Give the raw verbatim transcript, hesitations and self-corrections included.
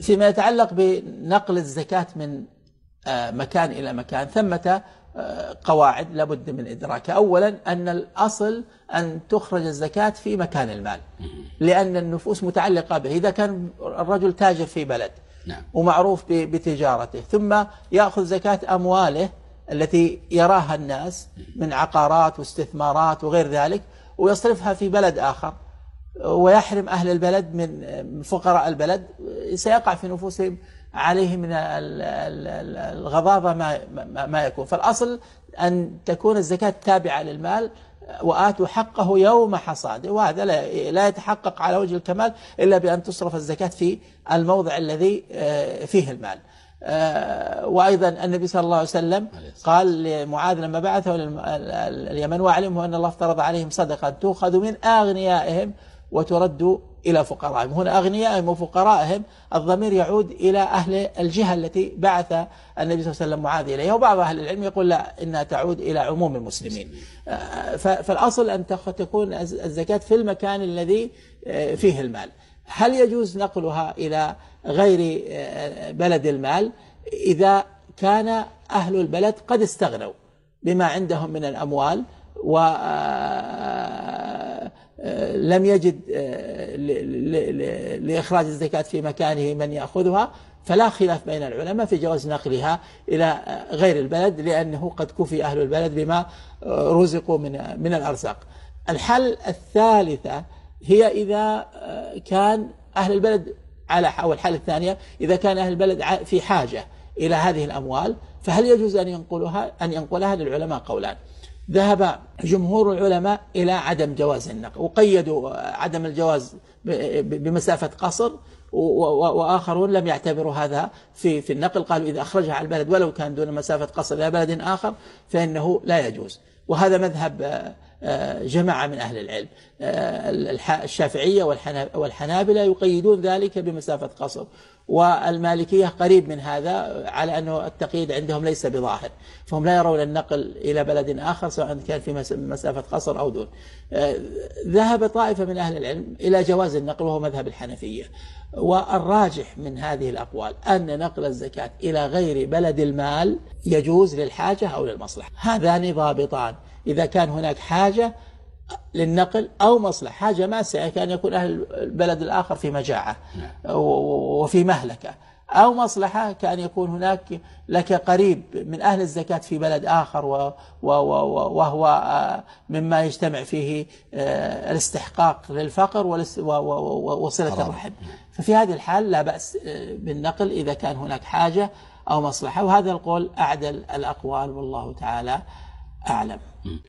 فيما يتعلق بنقل الزكاة من مكان إلى مكان ثمة قواعد لابد من إدراكها. أولا أن الأصل أن تخرج الزكاة في مكان المال لأن النفوس متعلقة به. إذا كان الرجل تاجر في بلد ومعروف بتجارته ثم يأخذ زكاة أمواله التي يراها الناس من عقارات واستثمارات وغير ذلك ويصرفها في بلد آخر ويحرم أهل البلد من فقراء البلد، سيقع في نفوسهم عليه من الغضاضة ما ما يكون. فالأصل أن تكون الزكاة تابعة للمال وآتوا حقه يوم حصاده، وهذا لا يتحقق على وجه الكمال إلا بأن تصرف الزكاة في الموضع الذي فيه المال. وأيضا النبي صلى الله عليه وسلم قال لمعاذ لما بعثه اليمن وعلمه أن الله افترض عليهم صدقة تؤخذ من أغنيائهم وترد إلى فقرائهم. هنا أغنيائهم وفقرائهم الضمير يعود إلى أهل الجهة التي بعث النبي صلى الله عليه وسلم معاذ إليها، وبعض أهل العلم يقول لا إنها تعود إلى عموم المسلمين. فالأصل أن تكون الزكاة في المكان الذي فيه المال. هل يجوز نقلها إلى غير بلد المال إذا كان أهل البلد قد استغنوا بما عندهم من الأموال و لم يجد لإخراج الزكاة في مكانه من يأخذها؟ فلا خلاف بين العلماء في جواز نقلها إلى غير البلد لأنه قد كفي أهل البلد بما رزقوا من من الأرزاق. الحل الثالثة هي إذا كان أهل البلد على أو الحالة الثانية إذا كان أهل البلد في حاجة إلى هذه الأموال، فهل يجوز أن ينقلها أن ينقلها للعلماء قولان. ذهب جمهور العلماء إلى عدم جواز النقل وقيدوا عدم الجواز بمسافة قصر، وآخرون لم يعتبروا هذا في في النقل، قالوا إذا أخرجها على البلد ولو كان دون مسافة قصر إلى بلد آخر فإنه لا يجوز. وهذا مذهب جماعة من أهل العلم، الشافعية والحنابلة يقيدون ذلك بمسافة قصر، والمالكية قريب من هذا على أنه التقييد عندهم ليس بظاهر، فهم لا يرون النقل إلى بلد آخر سواء كان في مسافة قصر أو دون. ذهب طائفة من أهل العلم إلى جواز النقل وهو مذهب الحنفية، والراجح من هذه الأقوال أن نقل الزكاة إلى غير بلد المال يجوز للحاجة أو للمصلحة. هذان ضابطان، إذا كان هناك حاجة للنقل أو مصلحة، حاجة ماسعة كان يكون أهل البلد الآخر في مجاعة وفي مهلكة، أو مصلحة كان يكون هناك لك قريب من أهل الزكاة في بلد آخر وهو مما يجتمع فيه الاستحقاق للفقر وصلة الرحم، ففي هذه الحال لا بأس بالنقل إذا كان هناك حاجة أو مصلحة، وهذا القول أعدل الأقوال والله تعالى أعلم.